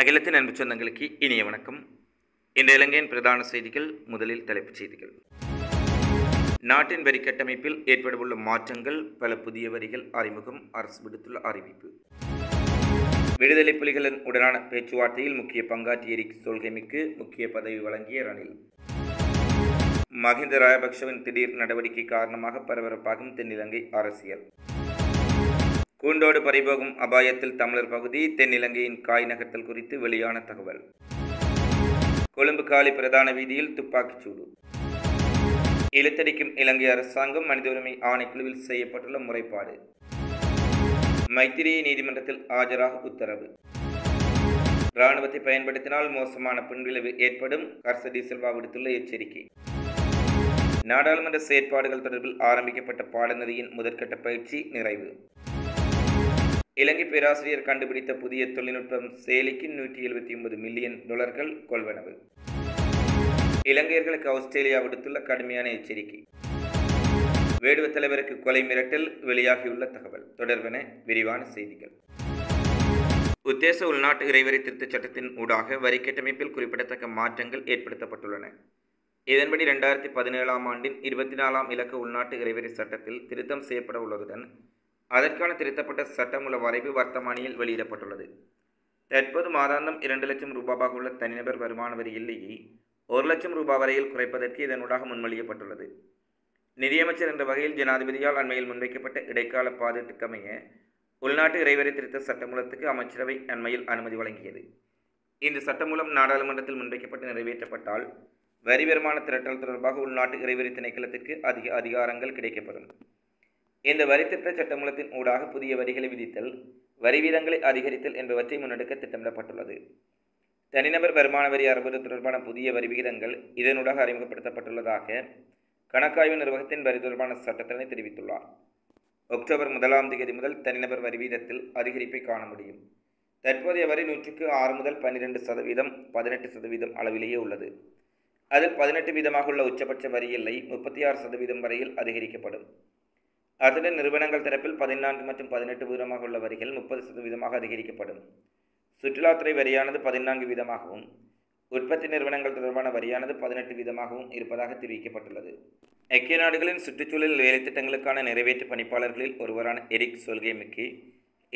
அகிலத்தின் அன்பு சொந்தங்களுக்கு இனிய வணக்கம். இன்றைய இலங்கையின் பிரதான செய்திகள். முதலில் தலைப்புச் செய்திகள். நாட்டின் வரி கட்டமைப்பில் ஏற்படவுள்ள மாற்றங்கள், பல புதிய வரிகள் அறிமுகம், அரசு விடுத்துள்ள அறிவிப்பு. விடுதலை புலிகளின் உடனான பேச்சுவார்த்தையில் முக்கிய பங்காற்றிய எரிக் சொல்ஹெமிக்கு முக்கிய பதவி வழங்கிய ரணில். மஹிந்த ராஜபக்ஷவின் திடீர் நடவடிக்கை காரணமாக பரபரப்பாகும் தென்னிலங்கை அரசியல். கூண்டோடு பறிபோகும் அபாயத்தில் தமிழர் பகுதி, தென்னிலங்கையின் காய் நகர்த்தல் குறித்து வெளியான தகவல். கொழும்பு காலி பிரதான வீதியில் துப்பாக்கிச்சூடு. இழுத்தடிக்கும் இலங்கை அரசாங்கம் மனித உரிமை ஆணைக்குழுவில் செய்யப்பட்டுள்ள முறைப்பாடு. மைத்திரியை நீதிமன்றத்தில் ஆஜராக உத்தரவு. இராணுவத்தை பயன்படுத்தினால் மோசமான பின்விளைவு ஏற்படும், கர்ச டிசல்வா விடுத்துள்ள எச்சரிக்கை. நாடாளுமன்ற செயற்பாடுகள் தொடர்பில் ஆரம்பிக்கப்பட்ட பாடநெறியின் முதற்கட்ட பயிற்சி நிறைவு. இலங்கை பேராசிரியர் கண்டுபிடித்த புதிய தொழில்நுட்பம் செயலிக்கு $179 மில்லியன் கொள்வனவு. இலங்கையர்களுக்கு ஆஸ்திரேலியா விடுத்துள்ள கடுமையான எச்சரிக்கை. வேடுவ தலைவருக்கு கொலை மிரட்டல், வெளியாகியுள்ள தகவல் தொடர்பான விரிவான செய்திகள். உத்தேச உள்நாட்டு இறைவரி திருத்தச் சட்டத்தின் ஊடாக வரி கட்டமைப்பில் குறிப்பிடத்தக்க மாற்றங்கள் ஏற்படுத்தப்பட்டுள்ளன. இதன்படி 2017 ஆண்டின் 24 இலக்க உள்நாட்டு இறைவரி சட்டத்தில் திருத்தம் செய்யப்பட உள்ளதுடன் அதற்கான திருத்தப்பட்ட சட்டமூல வரைவு வர்த்தமானியில் வெளியிடப்பட்டுள்ளது. தற்போது மாதாந்தம் $2,00,000 உள்ள தனிநபர் வருமான வரி இல்லையை $1,00,000 வரையில் குறைப்பதற்கு இதனூடாக முன்மொழியப்பட்டுள்ளது. நிதியமைச்சர் என்ற வகையில் ஜனாதிபதியால் அண்மையில் முன்வைக்கப்பட்ட இடைக்கால பாதிட்டுக்கமைய உள்நாட்டு இறைவரி திருத்த சட்டமூலத்துக்கு அமைச்சரவை அண்மையில் அனுமதி வழங்கியது. இந்த சட்டமூலம் நாடாளுமன்றத்தில் முன்வைக்கப்பட்டு நிறைவேற்றப்பட்டால் வரி வருமான திரட்டல் தொடர்பாக உள்நாட்டு இறைவரி திணைக்களத்திற்கு அதிக அதிகாரங்கள் கிடைக்கப்படும். இந்த வரி திட்ட சட்டமூலத்தின் ஊடாக புதிய வரிகளை விதித்தல், வரி வீதங்களை அதிகரித்தல் என்பவற்றை முன்னெடுக்க திட்டமிடப்பட்டுள்ளது. தனிநபர் வருமான வரி அறுபது தொடர்பான புதிய வரி விகிதங்கள் இதனூடாக அறிமுகப்படுத்தப்பட்டுள்ளதாக கணக்காய்வு நிர்வாகத்தின் வரி தொடர்பான சட்டத்தினை தெரிவித்துள்ளார். October 1 முதல் தனிநபர் வரி வீதத்தில் அதிகரிப்பை காண முடியும். தற்போதைய வரி 100க்கு 6 முதல் 12%, 18% அளவிலேயே உள்ளது. அதில் 18% உள்ள உச்சபட்ச வரி இல்லை 36% வரையில் அதிகரிக்கப்படும். அத்துடன் நிறுவனங்கள் தரப்பில் 14 மற்றும் 18% உள்ள வரிகள் 30% அதிகரிக்கப்படும். சுற்றுலாத்துறை வரியானது 14% உற்பத்தி நிறுவனங்கள் தொடர்பான வரியானது 18% இருப்பதாக தெரிவிக்கப்பட்டுள்ளது. ஐக்கிய நாடுகளின் சுற்றுச்சூழல் வேலை திட்டங்களுக்கான நிறைவேற்று பணிப்பாளர்களில் ஒருவரான எரிக் சொல்ஹெமிக்கு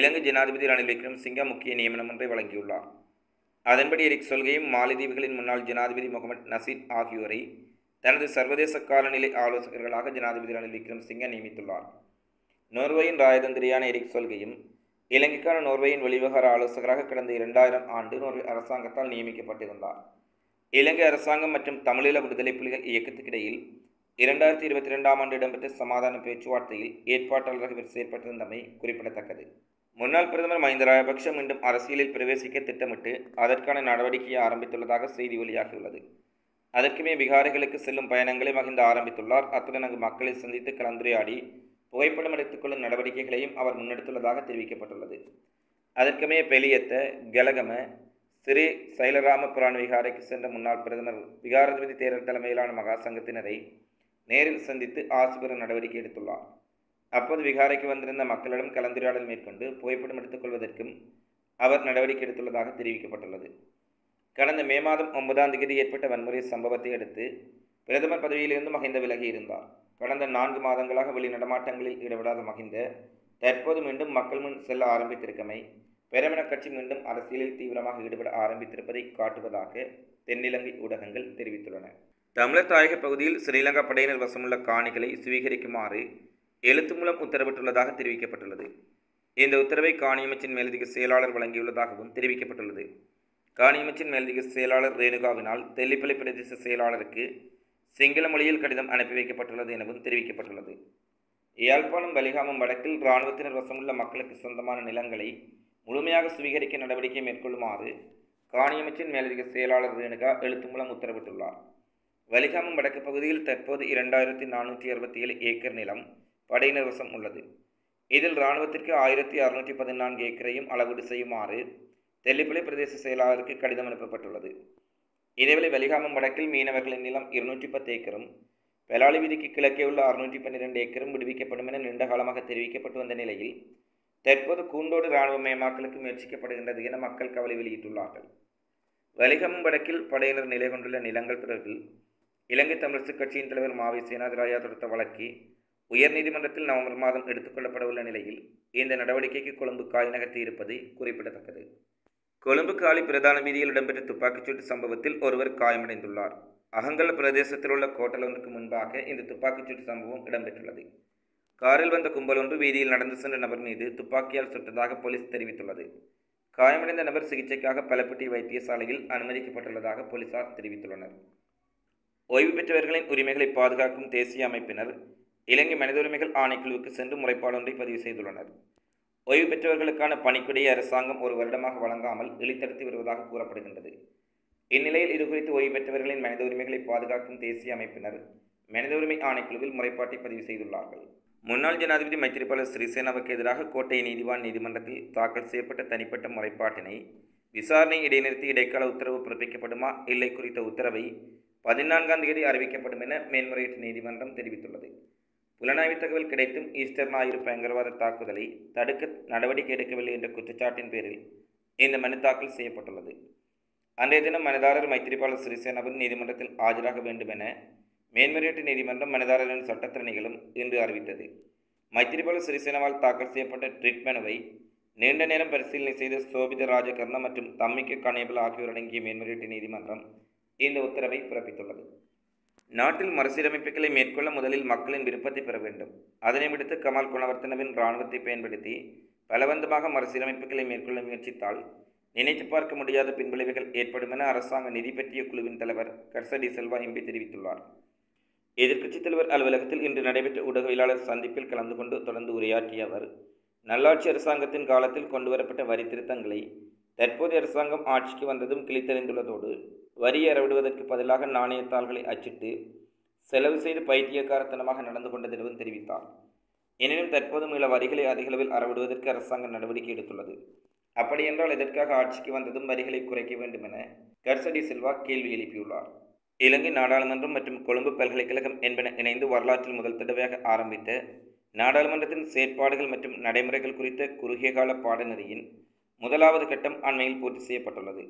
இலங்கை ஜனாதிபதி ரணில் விக்ரமசிங்க முக்கிய நியமனம் ஒன்றை வழங்கியுள்ளார். அதன்படி எரிக் சொல்ஹெம் மாலத்தீவுகளின் முன்னாள் ஜனாதிபதி முகமது நசீத் ஆகியோரை தனது சர்வதேச காலநிலை ஆலோசகர்களாக ஜனாதிபதி ரணில் விக்ரமசிங்க நியமித்துள்ளார். நோர்வேயின் ராயதந்திரியான எரிக் சொல்ஹெம் இலங்கைக்கான நோர்வேயின் வெளிவகார ஆலோசகராக கடந்த 2000 நோர்வே அரசாங்கத்தால் நியமிக்கப்பட்டிருந்தார். இலங்கை அரசாங்கம் மற்றும் தமிழீழ விடுதலை புலிகள் இயக்கத்துக்கிடையில் 2022 ஆண்டு இடம்பெற்ற சமாதான பேச்சுவார்த்தையில் ஏற்பாட்டாளராக இவர் செயற்பட்டிருந்தமை குறிப்பிடத்தக்கது. முன்னாள் பிரதமர் மஹிந்த ராஜபக்ஷ மீண்டும் அரசியலில் பிரவேசிக்க திட்டமிட்டு அதற்கான நடவடிக்கையை ஆரம்பித்துள்ளதாக செய்தி வெளியாகியுள்ளது. அதற்குமே விகாரைகளுக்கு செல்லும் பயணங்களை மகிந்த ஆரம்பித்துள்ளார். அத்துடன் அங்கு மக்களை சந்தித்து கலந்துரையாடி புகைப்படம் எடுத்துக்கொள்ளும் நடவடிக்கைகளையும் அவர் முன்னெடுத்துள்ளதாக தெரிவிக்கப்பட்டுள்ளது. அதற்குமே பெலியத்த, கலகம, ஸ்ரீ சைலராம புராண விகாரைக்கு சென்ற முன்னாள் பிரதமர் விகாராதிபதி தேரர் தலைமையிலான மகா சங்கத்தினரை நேரில் சந்தித்து ஆசிபெற நடவடிக்கை எடுத்துள்ளார். அப்போது விகாரைக்கு வந்திருந்த மக்களிடம் கலந்துரையாடல் மேற்கொண்டு புகைப்படம் எடுத்துக்கொள்வதற்கும் அவர் நடவடிக்கை எடுத்துள்ளதாக தெரிவிக்கப்பட்டுள்ளது. கடந்த மே மாதம் 9 ஏற்பட்ட வன்முறை சம்பவத்தை அடுத்து பிரதமர் பதவியிலிருந்து மஹிந்த விலகி இருந்தார். கடந்த 4 மாதங்களாக வெளிநடமாட்டங்களில் ஈடுபடாத மஹிந்த தற்போது மீண்டும் மக்கள் முன் செல்ல ஆரம்பித்திருக்கமை பெரமின கட்சி மீண்டும் அரசியலில் தீவிரமாக ஈடுபட ஆரம்பித்திருப்பதை காட்டுவதாக தென்னிலங்கை ஊடகங்கள் தெரிவித்துள்ளன. தமிழர் தாயக பகுதியில் ஸ்ரீலங்கா படையினர் வசமுள்ள காணிகளை சுவீகரிக்குமாறு எழுத்து மூலம் உத்தரவிட்டுள்ளதாக தெரிவிக்கப்பட்டுள்ளது. இந்த உத்தரவை காணியமைச்சின் மேலதிக செயலாளர் வழங்கியுள்ளதாகவும் தெரிவிக்கப்பட்டுள்ளது. காணியமைச்சின் மேலதிக செயலாளர் ரேணுகாவினால் தெல்லிப்பள்ளி பிரதேச செயலாளருக்கு சிங்கள மொழியில் கடிதம் அனுப்பி வைக்கப்பட்டுள்ளது எனவும் தெரிவிக்கப்பட்டுள்ளது. யாழ்ப்பாணம் வலிகாமம் வடக்கில் இராணுவத்தினர் வசமுள்ள மக்களுக்கு சொந்தமான நிலங்களை முழுமையாக சுவீகரிக்க நடவடிக்கை மேற்கொள்ளுமாறு காணியமைச்சின் மேலதிக செயலாளர் ரேணுகா எழுத்து மூலம் உத்தரவிட்டுள்ளார். வலிகாமம் வடக்கு பகுதியில் தற்போது 2467 ஏக்கர் நிலம் படையினர் வசம் உள்ளது. இதில் இராணுவத்திற்கு 1614 ஏக்கரையும் அளவீடு செய்யுமாறு தெல்லிப்பள்ளி பிரதேச செயலாளருக்கு கடிதம் அனுப்பப்பட்டுள்ளது. இதேவேளை வலிகாமம் வடக்கில் மீனவர்களின் நிலம் 210 ஏக்கரும் பெலாலி வீதிக்கு கிழக்கே உள்ள 612 ஏக்கரும் விடுவிக்கப்படும் என நீண்டகாலமாக தெரிவிக்கப்பட்டு வந்த நிலையில் தற்போது கூண்டோடு இராணுவமயமாக்கலுக்கு முயற்சிக்கப்படுகின்றது என மக்கள் கவலை வெளியிட்டுள்ளார்கள். வலிகம் வடக்கில் படையினர் நிலை கொண்டுள்ள நிலங்கள் தொடர்பில் இலங்கை தமிழரசுக் கட்சியின் தலைவர் மாவை சேனாதிராயா தொடுத்த வழக்கு உயர்நீதிமன்றத்தில் நவம்பர் மாதம் எடுத்துக்கொள்ளப்படவுள்ள நிலையில் இந்த நடவடிக்கைக்கு கொழும்பு காய் நகர்த்தியிருப்பது குறிப்பிடத்தக்கது. கொழும்பு காலி பிரதான வீதியில் இடம்பெற்ற துப்பாக்கிச்சூட்டு சம்பவத்தில் ஒருவர் காயமடைந்துள்ளார். அகங்கல பிரதேசத்தில் உள்ள கோட்டல் ஒன்றுக்கு முன்பாக இந்த துப்பாக்கிச்சூட்டு சம்பவம் இடம்பெற்றுள்ளது. காரில் வந்த கும்பல் ஒன்று வீதியில் நடந்து சென்ற நபர் மீது துப்பாக்கியால் சுட்டதாக போலீஸ் தெரிவித்துள்ளது. காயமடைந்த நபர் சிகிச்சைக்காக பலப்பட்டி வைத்தியசாலையில் அனுமதிக்கப்பட்டுள்ளதாக போலீசார் தெரிவித்துள்ளனர். ஓய்வு பெற்றவர்களின் உரிமைகளை பாதுகாக்கும் தேசிய அமைப்பினர் இலங்கை மனித உரிமைகள் ஆணைக்குழுவுக்கு சென்று முறைப்பாடொன்றை பதிவு செய்துள்ளனர். ஓய்வு பெற்றவர்களுக்கான பணிக்குடியை அரசாங்கம் ஒரு வருடமாக வழங்காமல் இழித்தடுத்து வருவதாக கூறப்படுகின்றது. இந்நிலையில் இதுகுறித்து ஓய்வு பெற்றவர்களின் மனித உரிமைகளை பாதுகாக்கும் தேசிய அமைப்பினர் மனித உரிமை ஆணைக்குழுவில் முறைப்பாட்டை பதிவு செய்துள்ளார்கள். முன்னாள் ஜனாதிபதி மைத்திரிபால சிறிசேனாவுக்கு எதிராக கோட்டை நீதிவான் நீதிமன்றத்தில் தாக்கல் செய்யப்பட்ட தனிப்பட்ட முறைப்பாட்டினை விசாரணை இடைநிறுத்தி இடைக்கால உத்தரவு பிறப்பிக்கப்படுமா இல்லை குறித்த உத்தரவை 14ஆம் தேதி அறிவிக்கப்படும் என மேன்முறையீட்டு நீதிமன்றம் தெரிவித்துள்ளது. புலனாய்வு தகவல் கிடைத்தும் ஈஸ்டர் ஞாயிறு பயங்கரவாத தாக்குதலை தடுக்க நடவடிக்கை எடுக்கவில்லை என்ற குற்றச்சாட்டின் பேரில் இந்த மனு தாக்கல் செய்யப்பட்டுள்ளது. அன்றைய தினம் மனுதாரர் மைத்திரிபால சிறிசேனாவின் நீதிமன்றத்தில் ஆஜராக வேண்டும் என மேன்முறையீட்டு நீதிமன்றம் மனுதாரரின் சட்டத்திறனிகளும் இன்று அறிவித்தது. மைத்திரிபால சிறிசேனாவால் தாக்கல் செய்யப்பட்ட ட்ரீட் மனுவை நீண்ட நேரம் பரிசீலனை செய்த சோபித ராஜகர்ண மற்றும் தம்மிக்க காணியபல் ஆகியோர் அடங்கிய மேன்முறையீட்டு நீதிமன்றம் இந்த உத்தரவை பிறப்பித்துள்ளது. நாட்டில் மறுசீரமைப்புகளை மேற்கொள்ள முதலில் மக்களின் விருப்பத்தை பெற வேண்டும். அதனை விடுத்து கமால் குணவர்த்தனவின் இராணுவத்தை பயன்படுத்தி பலவந்தமாக மறுசீரமைப்புகளை மேற்கொள்ள முயற்சித்தால் நினைத்து பார்க்க முடியாத பின்விளைவுகள் ஏற்படும் என அரசாங்க நிதி பற்றிய குழுவின் தலைவர் கர்சடி செல்வா எம்பி தெரிவித்துள்ளார். எதிர்க்கட்சித் தலைவர் அலுவலகத்தில் இன்று நடைபெற்ற ஊடகவியலாளர் சந்திப்பில் கலந்து கொண்டு தொடர்ந்து உரையாற்றிய அவர், நல்லாட்சி அரசாங்கத்தின் காலத்தில் கொண்டுவரப்பட்ட வரி திருத்தங்களை தற்போதைய அரசாங்கம் ஆட்சிக்கு வந்ததும் கிழித்தறிந்துள்ளதோடு வரியை அறவிடுவதற்கு பதிலாக நாணயத்தாள்களை அச்சிட்டு செலவு செய்து பைத்தியக்காரத்தனமாக நடந்து கொண்டதெனவும் தெரிவித்தார். எனினும் தற்போதும் உள்ள வரிகளை அதிகளவில் அறவிடுவதற்கு அரசாங்கம் நடவடிக்கை எடுத்துள்ளது. அப்படியென்றால் எதற்காக ஆட்சிக்கு வந்ததும் வரிகளை குறைக்க வேண்டும் என கர்சடி சில்வா கேள்வி எழுப்பியுள்ளார். இலங்கை நாடாளுமன்றம் மற்றும் கொழும்பு பல்கலைக்கழகம் என்பன இணைந்து வரலாற்றில் முதல் தடவையாக ஆரம்பித்த நாடாளுமன்றத்தின் செயற்பாடுகள் மற்றும் நடைமுறைகள் குறித்த குறுகிய கால பாடநெறியின் முதலாவது கட்டம் அண்மையில் பூர்த்தி செய்யப்பட்டுள்ளது.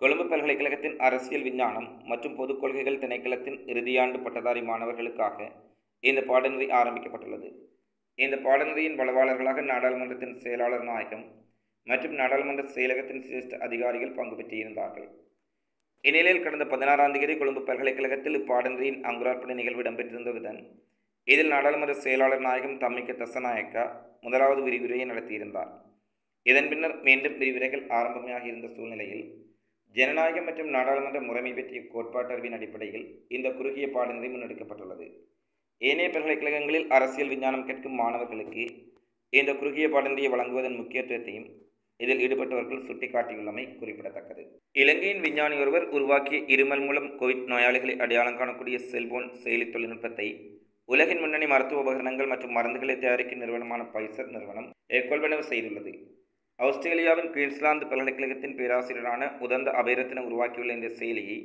கொழும்பு பல்கலைக்கழகத்தின் அரசியல் விஞ்ஞானம் மற்றும் பொதுக் கொள்கைகள் திணைக்களத்தின் இறுதியாண்டு பட்டதாரி மாணவர்களுக்காக இந்த பாடநெறி ஆரம்பிக்கப்பட்டுள்ளது. இந்த பாடநெறியின் வளவாளர்களாக நாடாளுமன்றத்தின் செயலாளர் நாயகம் மற்றும் நாடாளுமன்ற செயலகத்தின் சிரேஷ்ட அதிகாரிகள் பங்கு பெற்றிருந்தார்கள். இந்நிலையில் கடந்த 16ஆம் தேதி கொழும்பு பல்கலைக்கழகத்தில் இப்பாடநெறியின் அங்குரார்ப்பண நிகழ்வு இடம்பெற்றிருந்ததுடன் இதில் நாடாளுமன்ற செயலாளர் நாயகம் தம்மிக்க தசநாயக்கா முதலாவது விரிவுரையை நடத்தியிருந்தார். இதன் பின்னர் மீண்டும் விரிவுரைகள் ஆரம்பமாக இருந்த சூழ்நிலையில் ஜனநாயகம் மற்றும் நாடாளுமன்ற முறைமை பற்றிய கோட்பாட்டறிவின் அடிப்படையில் இந்த குறுகிய பாடநெறி முன்னெடுக்கப்பட்டுள்ளது. ஏனைய பல்கலைக்கழகங்களில் அரசியல் விஞ்ஞானம் கேட்கும் மாணவர்களுக்கு இந்த குறுகிய பாடநெறியை வழங்குவதன் முக்கியத்துவத்தையும் இதில் ஈடுபட்டவர்கள் சுட்டிக்காட்டியுள்ளமை குறிப்பிடத்தக்கது. இலங்கையின் விஞ்ஞானி ஒருவர் உருவாக்கிய இருமல் மூலம் கோவிட் நோயாளிகளை அடையாளம் காணக்கூடிய செல்போன் செயலி தொழில்நுட்பத்தை உலகின் முன்னணி மருத்துவ உபகரணங்கள் மற்றும் மருந்துகளை தயாரிக்கும் நிறுவனமான பைசர் நிறுவனம் கொள்வனவு செய்துள்ளது. ஆஸ்திரேலியாவின் குயின்ஸ்லாந்து பல்கலைக்கழகத்தின் பேராசிரியரான உதந்த அபேரத்தின உருவாக்கியுள்ள இந்த செயலியை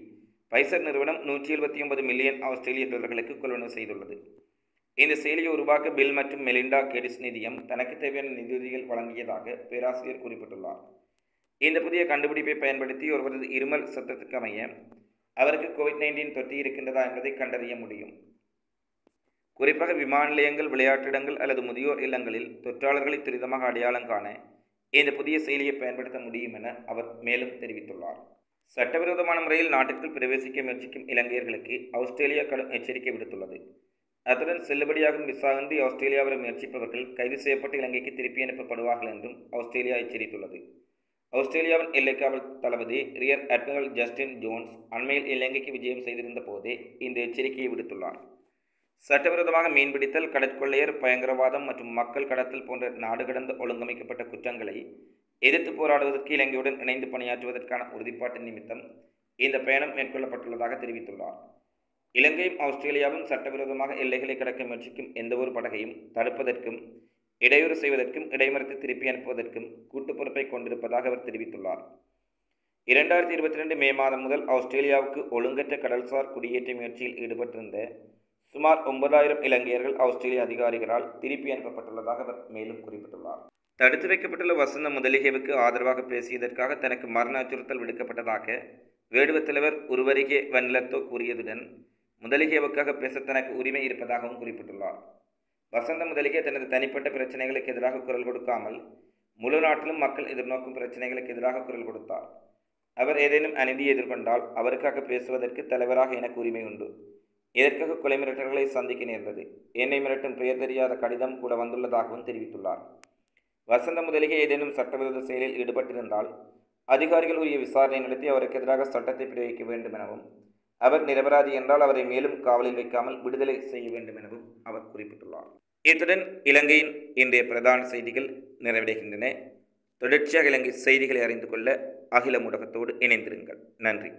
பைசர் நிறுவனம் 179 மில்லியன் ஆஸ்திரேலிய டாலர்களுக்கு கொள்வனவு செய்துள்ளது. இந்த செயலியை உருவாக்க பில் மற்றும் மெலிண்டா கேட்ஸ் நிதியம் தனக்கு தேவையான நிதியுதவிகள் வழங்கியதாக பேராசிரியர் குறிப்பிட்டுள்ளார். இந்த புதிய கண்டுபிடிப்பை பயன்படுத்தி ஒருவரது இருமல் சத்தத்துக்கு அமைய அவருக்கு கோவிட்-19 தொற்று இருக்கின்றதா என்பதை கண்டறிய முடியும். குறிப்பாக விமான நிலையங்கள், விளையாட்டிடங்கள் அல்லது முதியோர் இல்லங்களில் தொற்றாளர்களை துரிதமாக அடையாளம் காண இந்த புதிய செயலியை பயன்படுத்த முடியும் என அவர் மேலும் தெரிவித்துள்ளார். சட்டவிரோதமான முறையில் நாட்டிற்குள் பிரவேசிக்க முயற்சிக்கும் இலங்கையர்களுக்கு ஆஸ்திரேலியா கடும் எச்சரிக்கை விடுத்துள்ளது. அத்துடன் செல்லுபடியாகும் விசாகந்தி ஆஸ்திரேலியாவில் முயற்சிப்பவர்கள் கைது செய்யப்பட்டு இலங்கைக்கு திருப்பி அனுப்பப்படுவார்கள் என்றும் ஆஸ்திரேலியா எச்சரித்துள்ளது. ஆஸ்திரேலியாவின் எல்லைக்காவல் தளபதி ரியர் அட்மிரல் ஜஸ்டின் ஜோன்ஸ் அண்மையில் இலங்கைக்கு விஜயம் செய்திருந்த போதே இந்த எச்சரிக்கையை விடுத்துள்ளார். சட்டவிரோதமாக மீன்பிடித்தல், கடற்கொள்ளையர், பயங்கரவாதம் மற்றும் மக்கள் கடத்தல் போன்ற நாடு கடந்த ஒழுங்கமைக்கப்பட்ட குற்றங்களை எதிர்த்து போராடுவதற்கு இலங்கையுடன் இணைந்து பணியாற்றுவதற்கான உறுதிப்பாட்டு நிமித்தம் இந்த பயணம் மேற்கொள்ளப்பட்டுள்ளதாக தெரிவித்துள்ளார். இலங்கையும் ஆஸ்திரேலியாவும் சட்டவிரோதமாக எல்லைகளை கடக்க முயற்சிக்கும் எந்தவொரு படகையும் தடுப்பதற்கும், இடையூறு செய்வதற்கும், இடைமறித்து திருப்பி அனுப்புவதற்கும் கூட்டு பொறுப்பை கொண்டிருப்பதாக அவர் தெரிவித்துள்ளார். 2022 மே மாதம் முதல் ஆஸ்திரேலியாவுக்கு ஒழுங்கற்ற கடல்சார் குடியேற்ற முயற்சியில் ஈடுபட்டிருந்த சுமார் 9,000 இலங்கையர்கள் ஆஸ்திரேலிய அதிகாரிகளால் திருப்பி அனுப்பப்பட்டுள்ளதாக அவர் மேலும் குறிப்பிட்டுள்ளார். தடுத்து வைக்கப்பட்டுள்ள வசந்த முதலிகேவுக்கு ஆதரவாக பேசியதற்காக தனக்கு மரண அச்சுறுத்தல் விடுக்கப்பட்டதாக வேடுவத் தலைவர் உருவருகே வன்னிலத்தோ கூறியதுடன் முதலிகேவுக்காக பேச தனக்கு உரிமை இருப்பதாகவும் குறிப்பிட்டுள்ளார். வசந்த முதலிகே தனது தனிப்பட்ட பிரச்சனைகளுக்கு எதிராக குரல் கொடுக்காமல் முழு நாட்டிலும் மக்கள் எதிர்நோக்கும் பிரச்சனைகளுக்கு எதிராக குரல் கொடுத்தார். அவர் ஏதேனும் அநீதியை எதிர்கொண்டால் அவருக்காக பேசுவதற்கு தலைவராக எனக்கு உரிமை உண்டு. இதற்காக கொலை மிரட்டல்களை சந்திக்க நேர்ந்தது. என்னை மிரட்டும் பெயர் தெரியாத கடிதம் கூட வந்துள்ளதாகவும் தெரிவித்துள்ளார். வசந்த முதலிகே ஏதேனும் சட்டவிரோத செயலில் ஈடுபட்டிருந்தால் அதிகாரிகள் உரிய விசாரணை நடத்தி அவருக்கு எதிராக சட்டத்தை பிரயோகிக்க வேண்டும் எனவும், அவர் நிரபராதி என்றால் அவரை மேலும் காவலில் வைக்காமல் விடுதலை செய்ய வேண்டும் எனவும் அவர் குறிப்பிட்டுள்ளார். இத்துடன் இலங்கையின் இன்றைய பிரதான செய்திகள் நிறைவடைகின்றன. தொடர்ச்சியாக இலங்கை செய்திகளை அறிந்து கொள்ள அகில ஊடகத்தோடு இணைந்திருங்கள். நன்றி.